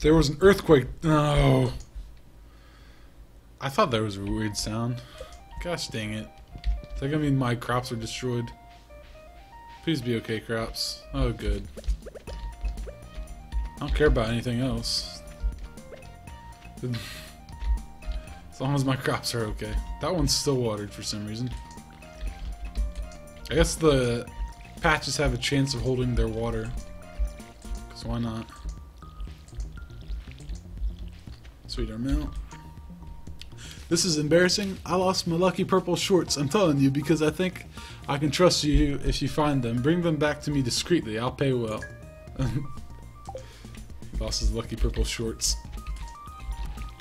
There was an earthquake. No. I thought that was a weird sound. Gosh dang it. Does that mean my crops are destroyed? Please be okay, crops. Oh, good. I don't care about anything else. As long as my crops are okay. That one's still watered for some reason. I guess the patches have a chance of holding their water. Because why not? Sweet Armel. This is embarrassing. I lost my lucky purple shorts, I'm telling you, because I think I can trust you if you find them. Bring them back to me discreetly. I'll pay well. Lost his lucky purple shorts.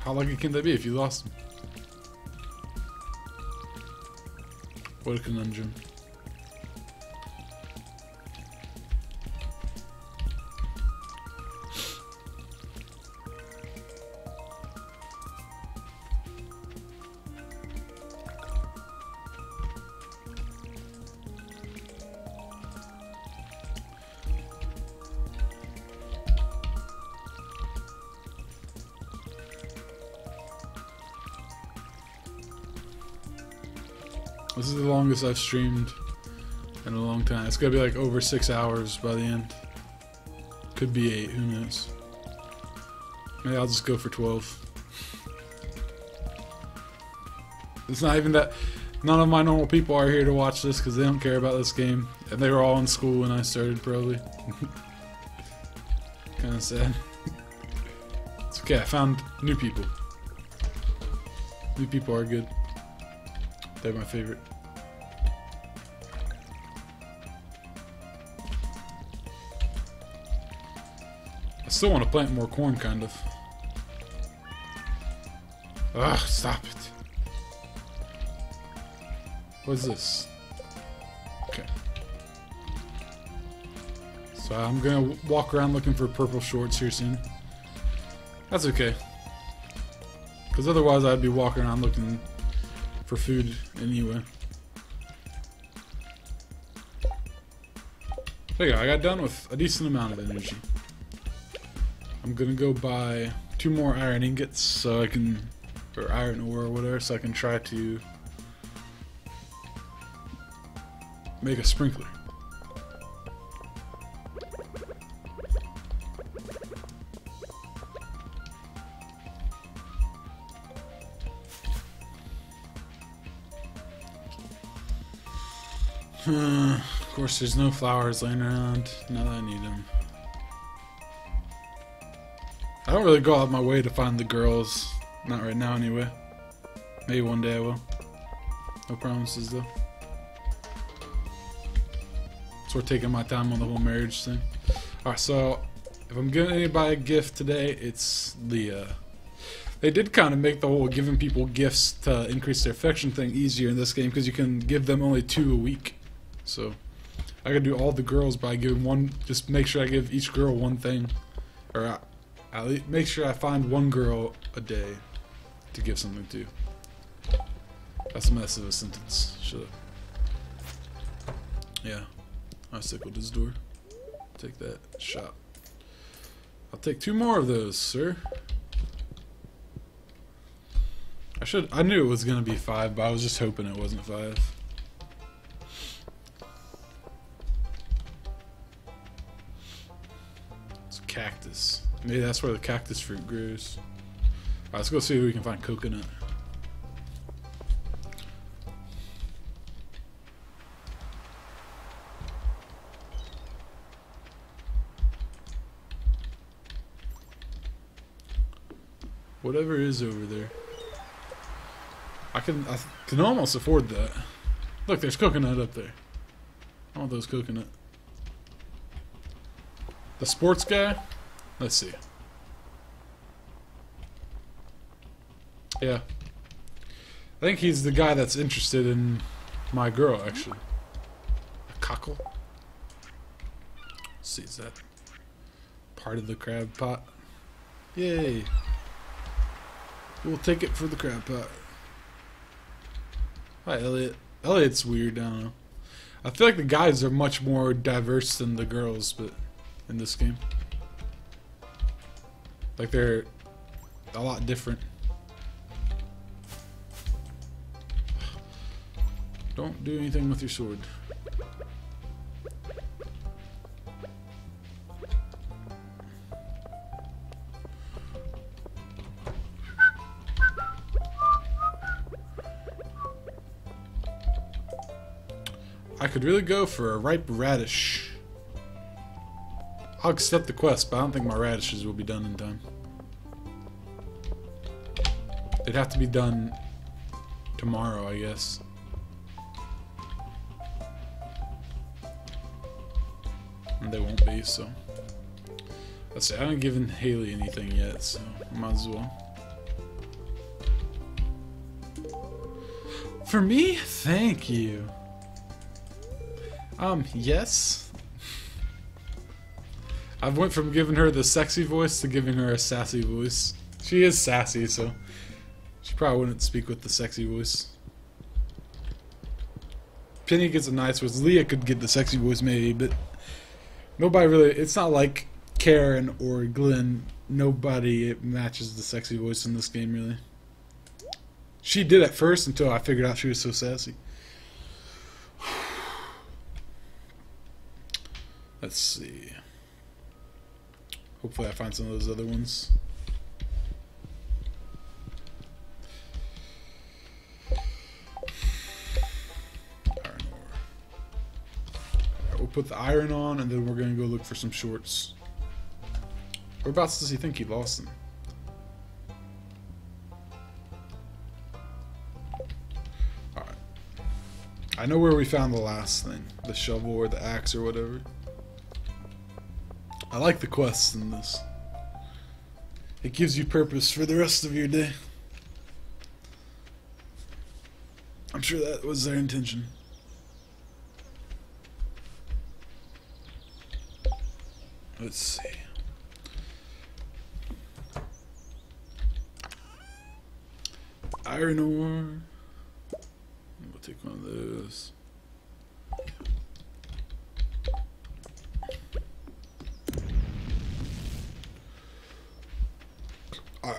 How lucky can they be if you lost them? What a conundrum. This is the longest I've streamed in a long time. It's gonna be like over 6 hours by the end. Could be 8, who knows. Maybe I'll just go for 12. It's not even that. None of my normal people are here to watch this because they don't care about this game. And they were all in school when I started, probably. Kinda sad. It's okay, I found new people. New people are good. They're my favorite. I still want to plant more corn, kind of. Ugh, stop it. What's this? Okay. So I'm gonna walk around looking for purple shorts here soon. That's okay. Because otherwise I'd be walking around looking for food, anyway. There you go, I got done with a decent amount of energy. I'm gonna go buy 2 more iron ingots so I can, or iron ore or whatever, so I can try to make a sprinkler. Of course, there's no flowers laying around. Now that I need them. I don't really go out of my way to find the girls. Not right now, anyway. Maybe one day I will. No promises, though. So we're taking my time on the whole marriage thing. Alright, so if I'm giving anybody a gift today, it's Leah. They did kind of make the whole giving people gifts to increase their affection thing easier in this game because you can give them only 2 a week. So, I can do all the girls by giving one, just make sure I give each girl one thing. Or, I make sure I find one girl a day to give something to. That's a mess of a sentence. Shut up. Yeah. I sickled his door. Take that shot. I'll take 2 more of those, sir. I knew it was going to be 5, but I was just hoping it wasn't 5. Cactus. Maybe that's where the cactus fruit grows. Alright, let's go see if we can find coconut. Whatever is over there. I can almost afford that. Look, there's coconut up there. I want those coconut. The sports guy? Let's see. Yeah. I think he's the guy that's interested in my girl, actually. A cockle? Let's see, is that part of the crab pot? Yay! We'll take it for the crab pot. Hi, Elliot. Elliot's weird, I don't know. I feel like the guys are much more diverse than the girls, but in this game. Like they're a lot different. Don't do anything with your sword. I could really go for a ripe radish. I'll accept the quest, but I don't think my radishes will be done in time. They'd have to be done tomorrow, I guess. And they won't be, so. Let's see, I haven't given Haley anything yet, so might as well. For me? Thank you. Yes. I've went from giving her the sexy voice to giving her a sassy voice. She is sassy, so she probably wouldn't speak with the sexy voice. Penny gets a nice voice. Leah could get the sexy voice maybe, but nobody really, it's not like Karen or Glenn. Nobody matches the sexy voice in this game really. She did at first until I figured out she was so sassy. Let's see. Hopefully I find some of those other ones. Iron ore. Alright, we'll put the iron on and then we're going to go look for some shorts. Whereabouts does he think he lost them? Alright. I know where we found the last thing. The shovel or the axe or whatever. I like the quests in this. It gives you purpose for the rest of your day. I'm sure that was their intention. Let's see. Iron ore. We'll take one of those.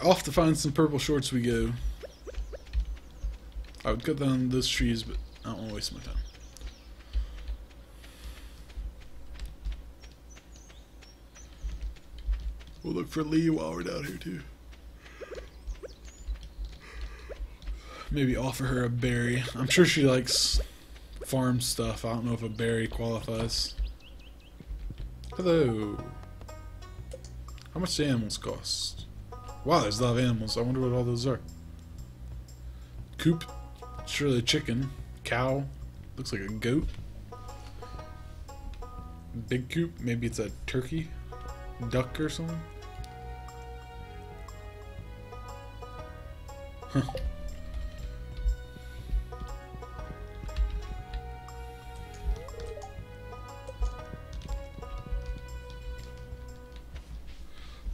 Off to find some purple shorts we go. I would cut down those trees, but I don't want to waste my time. We'll look for Lee while we're down here too. Maybe offer her a berry. I'm sure she likes farm stuff. I don't know if a berry qualifies. Hello. How much do animals cost? Wow, there's a lot of animals. I wonder what all those are. Coop. Surely a chicken. Cow. Looks like a goat. Big coop. Maybe it's a turkey. Duck or something. Huh.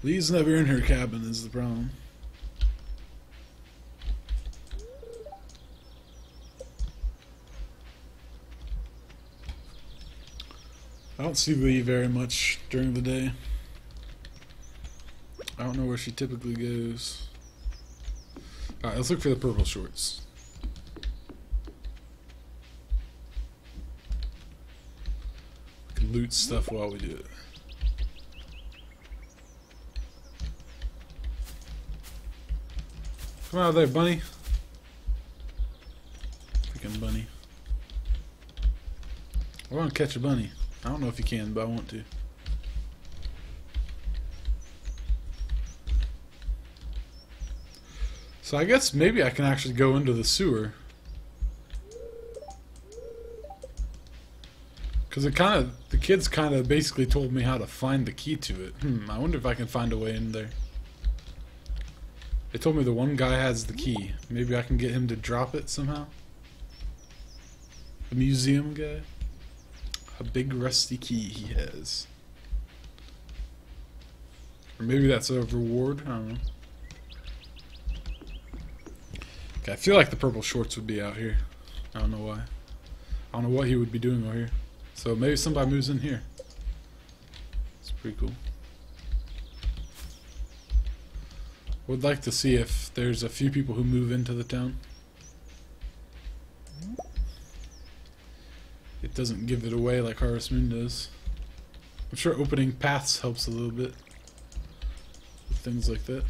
Lee's never in her cabin is the problem. I don't see Lee very much during the day. I don't know where she typically goes. Alright, let's look for the purple shorts. We can loot stuff while we do it. Come out of there, bunny. Freaking bunny. I want to catch a bunny. I don't know if you can, but I want to. So I guess maybe I can actually go into the sewer. Because it kind of, the kids kind of basically told me how to find the key to it. I wonder if I can find a way in there. They told me the one guy has the key. Maybe I can get him to drop it somehow? The museum guy? A big rusty key he has. Or maybe that's a reward? I don't know. Okay, I feel like the purple shorts would be out here. I don't know why. I don't know what he would be doing out here. So maybe somebody moves in here. It's pretty cool. Would like to see if there's a few people who move into the town. It doesn't give it away like Harvest Moon does. I'm sure opening paths helps a little bit with things like that.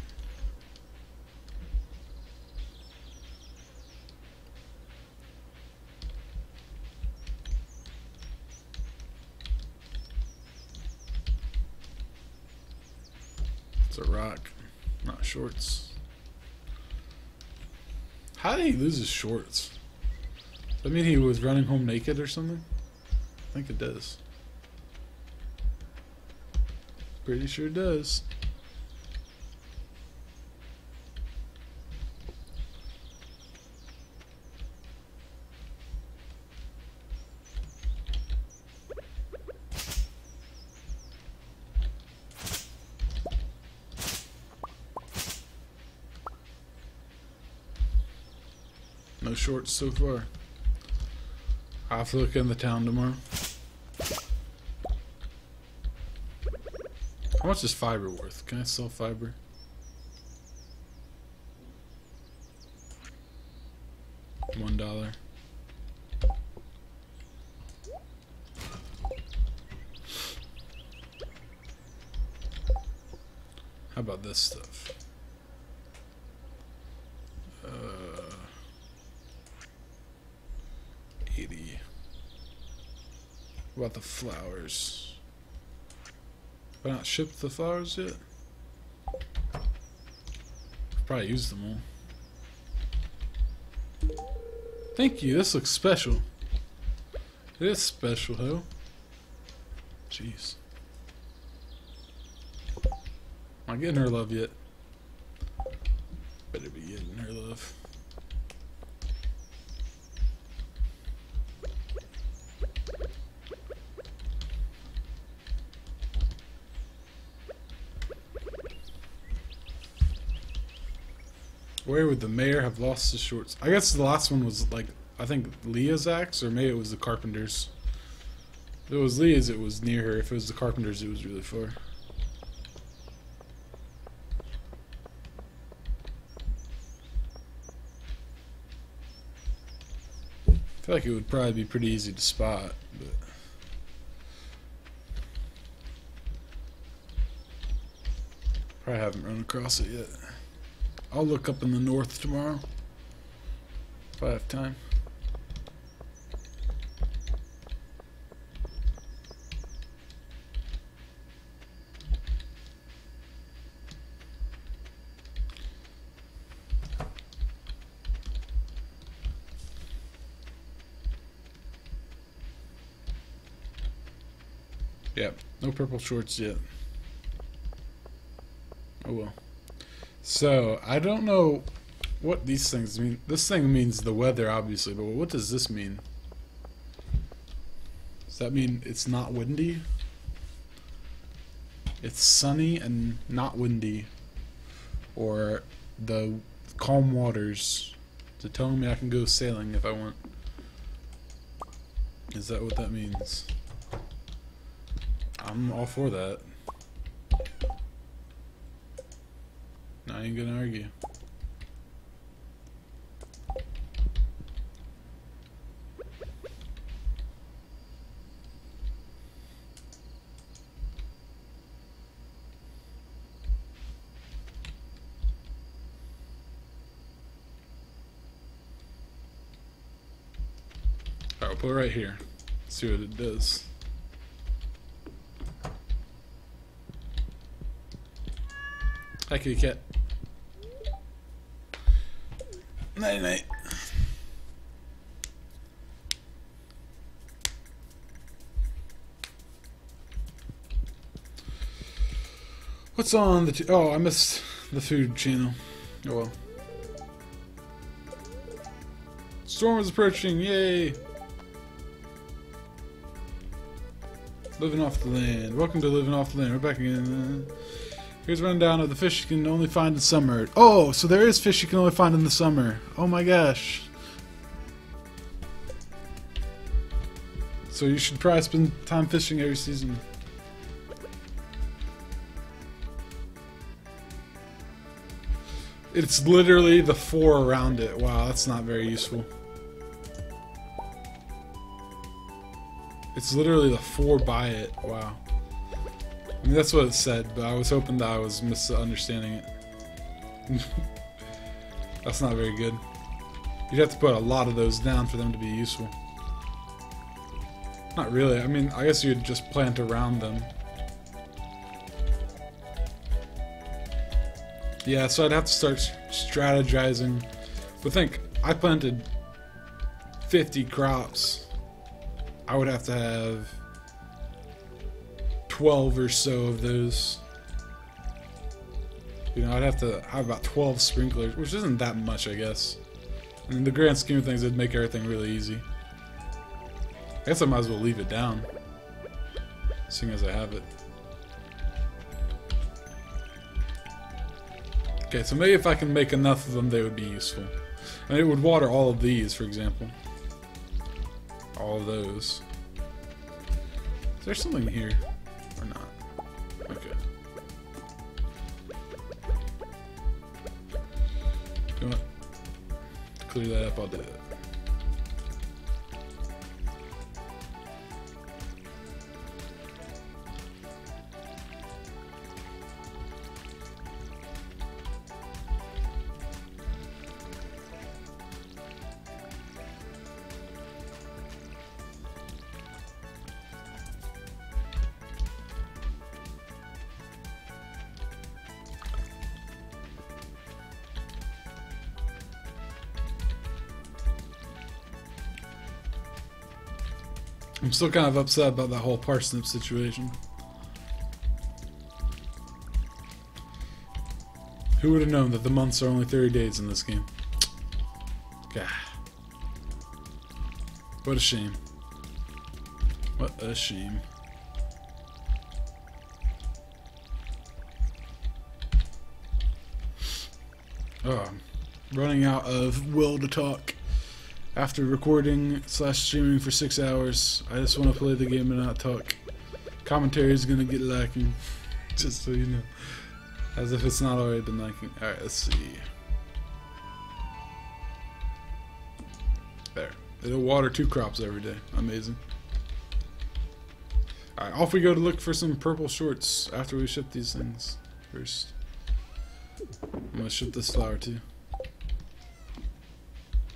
It's a rock, not shorts. How did he lose his shorts? Does that mean he was running home naked or something? I think it does. Pretty sure it does. No shorts so far. I'll have to look in the town tomorrow. How much is fiber worth? Can I sell fiber? $1. How about this stuff? $80. What about the flowers? Have I not shipped the flowers yet? I've probably used them all. Thank you, this looks special. It is special, though. Jeez. Am I getting her love yet? Better be getting her love. Where would the mayor have lost his shorts? I guess the last one was like, I think Leah's axe, or maybe it was the carpenter's. If it was Leah's, it was near her. If it was the carpenter's, it was really far. I feel like it would probably be pretty easy to spot, but. Probably haven't run across it yet. I'll look up in the north tomorrow, if I have time. Yep, no purple shorts yet. Oh well. So, I don't know what these things mean. This thing means the weather, obviously, but what does this mean? Does that mean it's not windy? It's sunny and not windy. Or the calm waters to tell me I can go sailing if I want. Is that what that means? I'm all for that. I ain't gonna argue. Alright, we'll put it right here. See what it does. Hi, kitty cat. Night night. What's on the oh, I missed the food channel. Oh well. Storm is approaching, yay! Living off the land. Welcome to Living Off the Land. We're back again. Here's a rundown of the fish you can only find in summer. Oh, so there is fish you can only find in the summer. Oh my gosh. So you should probably spend time fishing every season. It's literally the four around it. Wow, that's not very useful. It's literally the four by it. Wow. I mean, that's what it said, but I was hoping that I was misunderstanding it. That's not very good. You'd have to put a lot of those down for them to be useful. Not really. I mean, I guess you'd just plant around them. Yeah, so I'd have to start strategizing. But think, I planted 50 crops. I would have to have 12 or so of those. You know, I'd have to have about 12 sprinklers, which isn't that much, I guess. And in the grand scheme of things, it'd make everything really easy. I guess I might as well leave it down, seeing as I have it. Okay, so maybe if I can make enough of them, they would be useful. I mean, it would water all of these, for example. All of those. Is there something here? Or not? Okay. You know what? Clear that up, I'll do that. I'm still kind of upset about that whole parsnip situation. Who would have known that the months are only 30 days in this game? God. What a shame. What a shame. Oh, I'm running out of will to talk. After recording / streaming for 6 hours, I just want to play the game and not talk. Commentary is gonna get lacking, just so you know. As if it's not already been lacking. Alright, let's see. There. It'll water 2 crops every day. Amazing. Alright, off we go to look for some purple shorts after we ship these things. First, I'm gonna ship this flower too,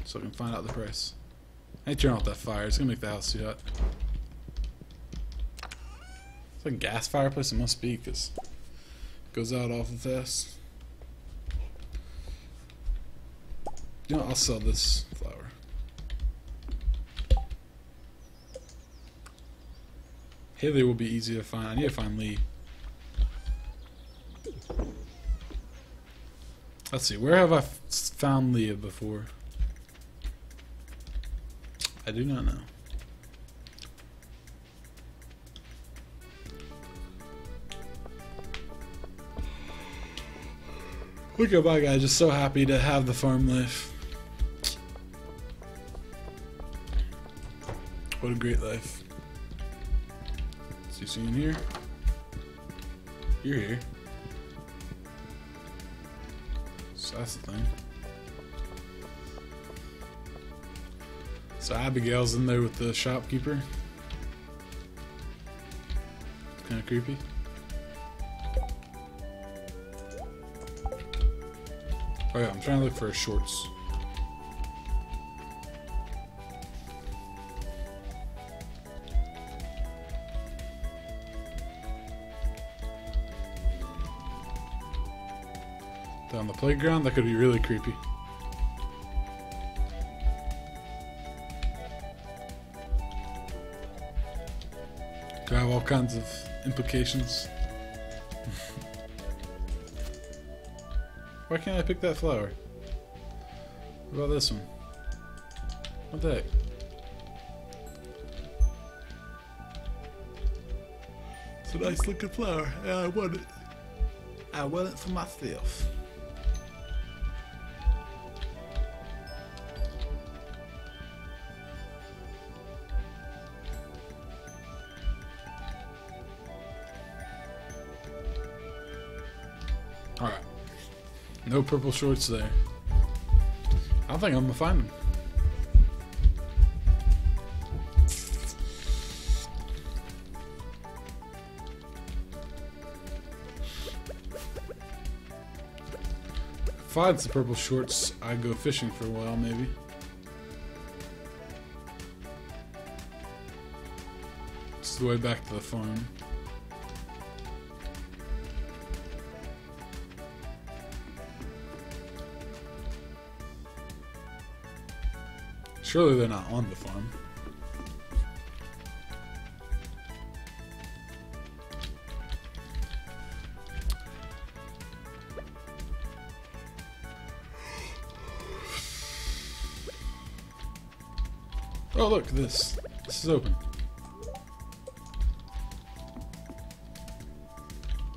so I can find out the price. I ain't turn off that fire. It's gonna make the house too hot. It's like a gas fireplace. It must be, because it goes out off the test. You know, I'll sell this flower. Haley will be easy to find. I need to find Lee. Let's see. Where have I found Leah before? I do not know. Look at my guy, just so happy to have the farm life. What a great life. So you see in here? You're here. So that's the thing. So Abigail's in there with the shopkeeper. It's kind of creepy. Oh yeah, I'm trying to look for her shorts. Down the playground, that could be really creepy. Could have all kinds of implications. Why can't I pick that flower? What about this one? What the heck? It's a nice looking flower. Yeah, I want it. I want it for myself. No purple shorts there. I don't think I'm gonna find them. If I had the purple shorts, I'd go fishing for a while, maybe. It's the way back to the farm. Surely they're not on the farm. Oh look, this is open.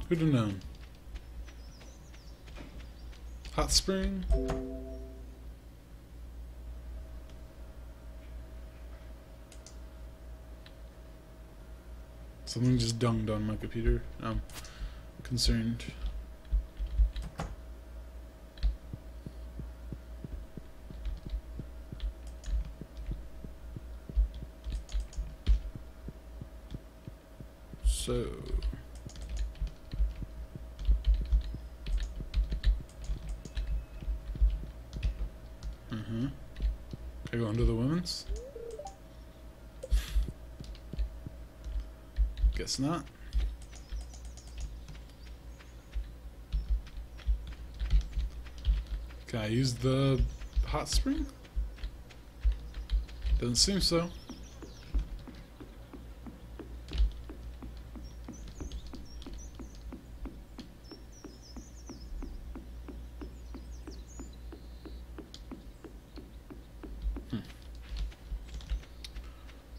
Who'd have known? Hot spring? Something just dunged on my computer. I'm concerned. So I go under the women's? Guess not. Can I use the hot spring? Doesn't seem so.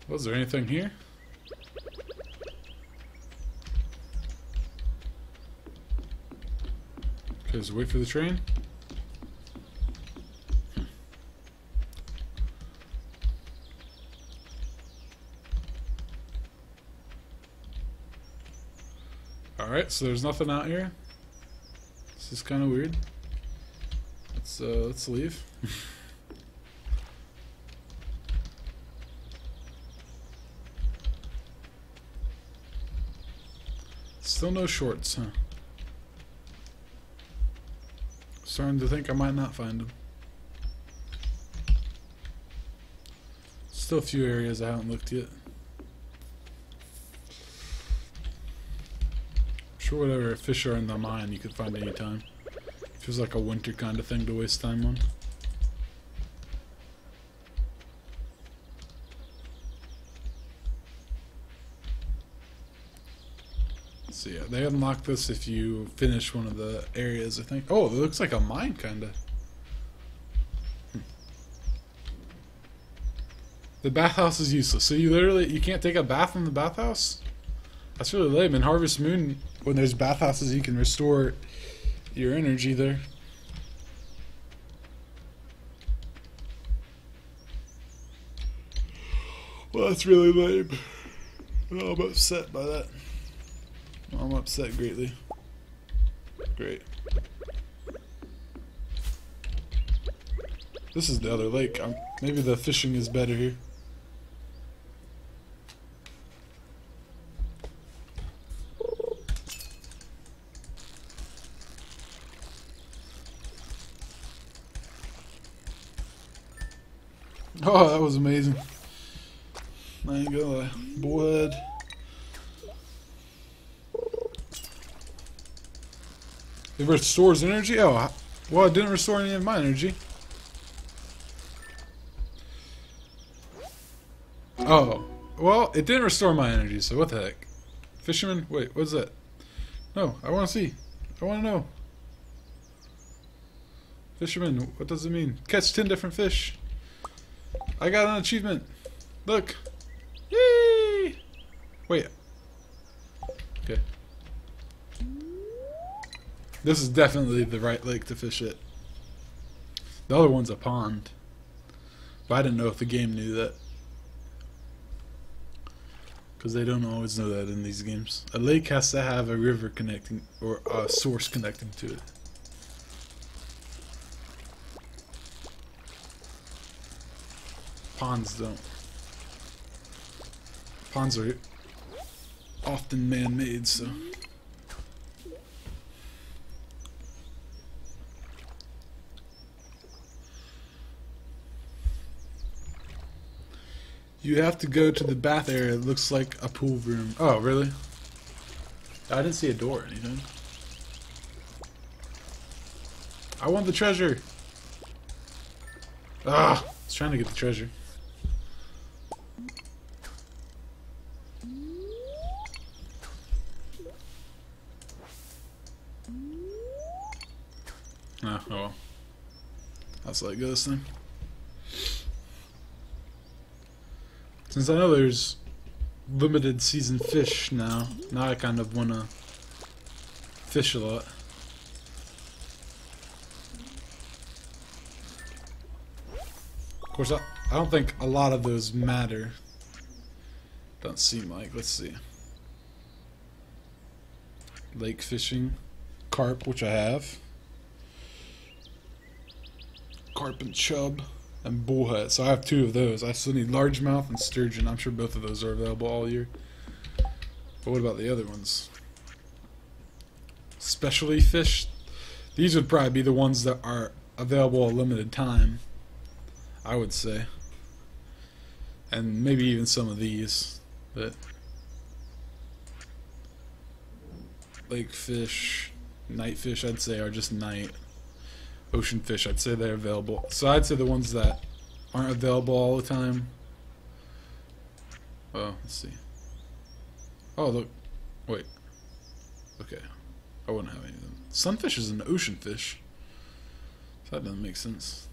Was there anything here? Okay, so wait for the train. Alright, so there's nothing out here. This is kind of weird. Let's leave. Still no shorts, huh? Starting to think I might not find them. Still a few areas I haven't looked yet. I'm sure whatever fish are in the mine you could find any time. Feels like a winter kind of thing to waste time on. So yeah, they unlock this if you finish one of the areas, I think. Oh, it looks like a mine, kinda. The bathhouse is useless. So you can't take a bath in the bathhouse? That's really lame. In Harvest Moon, when there's bathhouses, you can restore your energy there. Well, that's really lame. Oh, I'm upset by that. I'm upset greatly. Great. This is the other lake. Maybe the fishing is better here. Oh, that was amazing. I ain't gonna lie. Blood. It restores energy? Oh, well, it didn't restore any of my energy. Oh, well, it didn't restore my energy, so what the heck? Fisherman? Wait, what's that? No, I want to see. I want to know. Fisherman, what does it mean? Catch 10 different fish. I got an achievement. Look. Yay! Wait. Okay. This is definitely the right lake to fish at. The other one's a pond. But I didn't know if the game knew that. Because they don't always know that in these games. A lake has to have a river connecting, or a source connecting to it. Ponds don't. Ponds are often man-made, so... You have to go to the bath area. It looks like a pool room. Oh, really? I didn't see a door or anything. I want the treasure! Ah! I was trying to get the treasure. Ah, oh well. That's like this thing. Since I know there's limited season fish now, I kind of want to fish a lot. Of course, I don't think a lot of those matter. Don't seem like. Let's see. Lake fishing. Carp, which I have. Carp and chub. And bullhead, so I have two of those. I still need largemouth and sturgeon. I'm sure both of those are available all year. But what about the other ones? Specialty fish? These would probably be the ones that are available a limited time, I would say. And maybe even some of these. But lake fish, night fish, I'd say are just night. Ocean fish, I'd say they're available. So I'd say the ones that aren't available all the time. Oh, let's see. Oh, look. Wait. Okay. I wouldn't have any of them. Sunfish is an ocean fish. So that doesn't make sense.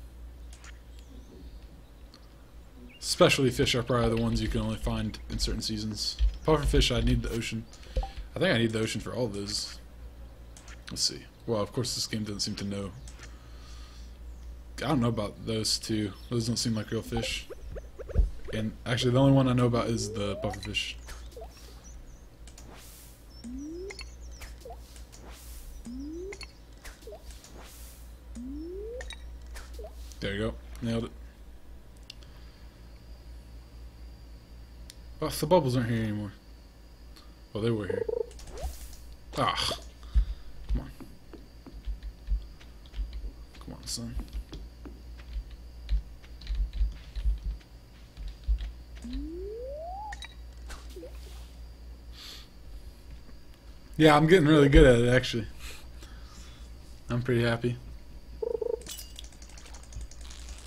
Specialty fish are probably the ones you can only find in certain seasons. Pufferfish, I need the ocean. I think I need the ocean for all of those. Let's see. Well, of course, this game doesn't seem to know. I don't know about those two. Those don't seem like real fish. And actually, the only one I know about is the pufferfish. There you go. Nailed it. Oh, the bubbles aren't here anymore. Well, they were here. Ah. Come on. Come on, son. Yeah, I'm getting really good at it, actually. I'm pretty happy.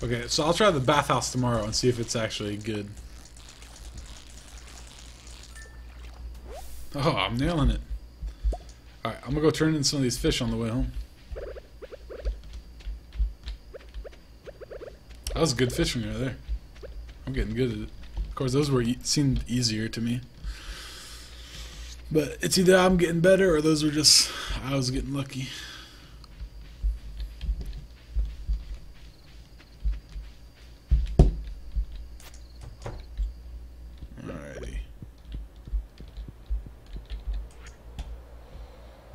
Okay, so I'll try the bathhouse tomorrow and see if it's actually good. Oh, I'm nailing it. Alright, I'm gonna go turn in some of these fish on the way home. That was good fishing right there. I'm getting good at it. Of course, those were seemed easier to me. But it's either I'm getting better or those were just, I was getting lucky. Alrighty.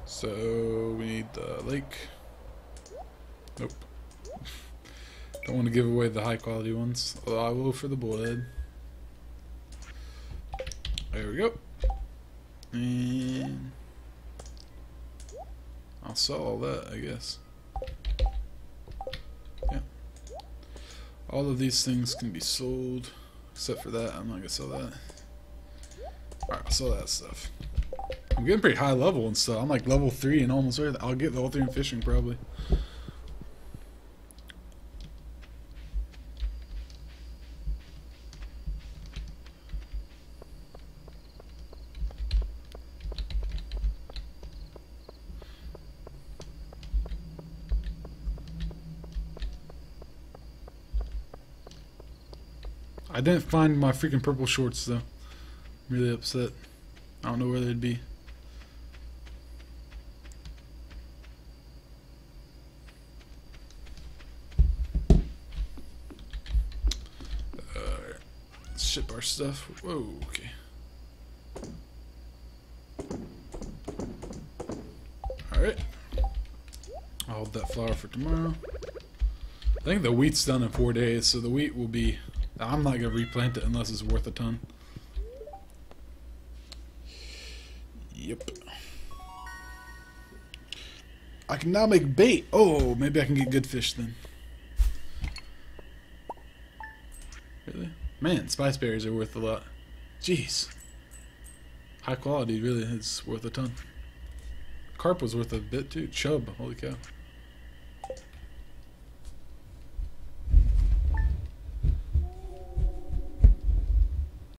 So we need the lake. Nope. Don't want to give away the high quality ones. Although I will for the bullhead. There we go. And I'll sell all that, I guess. Yeah. All of these things can be sold, except for that. I'm not gonna sell that. Alright, I'll sell that stuff. I'm getting pretty high level and stuff. I'm like level 3 and almost everything. I'll get level 3 in fishing probably. I didn't find my freaking purple shorts though. I'm really upset. I don't know where they'd be. Let's ship our stuff. Whoa, okay. Alright. I'll hold that flour for tomorrow. I think the wheat's done in 4 days, so the wheat will be I'm not gonna replant it unless it's worth a ton. Yep. I can now make bait. Oh, maybe I can get good fish then. Really? Man, spice berries are worth a lot. Jeez. High quality, really, it's worth a ton. Carp was worth a bit too. Chub, holy cow.